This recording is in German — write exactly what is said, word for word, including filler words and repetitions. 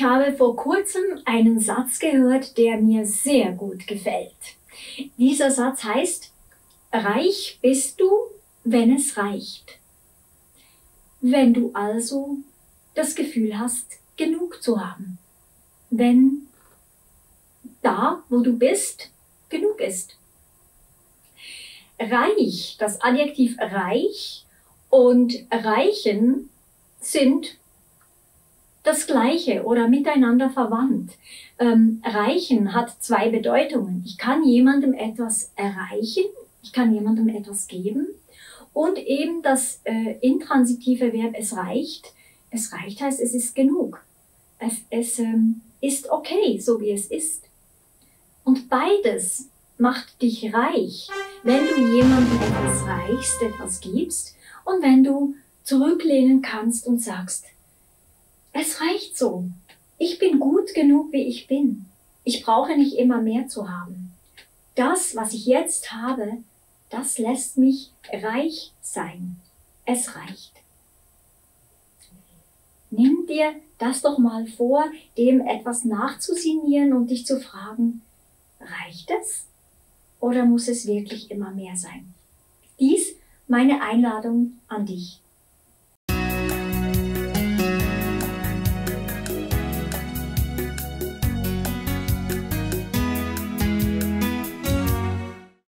Ich habe vor kurzem einen Satz gehört, der mir sehr gut gefällt. Dieser Satz heißt: Reich bist du, wenn es reicht. Wenn du also das Gefühl hast, genug zu haben. Wenn da, wo du bist, genug ist. Reich, das Adjektiv reich und reichen sind das Gleiche oder miteinander verwandt. Ähm, reichen hat zwei Bedeutungen. Ich kann jemandem etwas erreichen, ich kann jemandem etwas geben und eben das äh, intransitive Verb es reicht. Es reicht heißt, es ist genug. Es, es ähm, ist okay, so wie es ist. Und beides macht dich reich, wenn du jemandem etwas reichst, etwas gibst und wenn du zurücklehnen kannst und sagst, es reicht so, ich bin gut genug, wie ich bin. Ich brauche nicht immer mehr zu haben. Das, was ich jetzt habe, das lässt mich reich sein. Es reicht. Nimm dir das doch mal vor, dem etwas nachzusinnieren und dich zu fragen, reicht es? Oder muss es wirklich immer mehr sein? Dies meine Einladung an dich.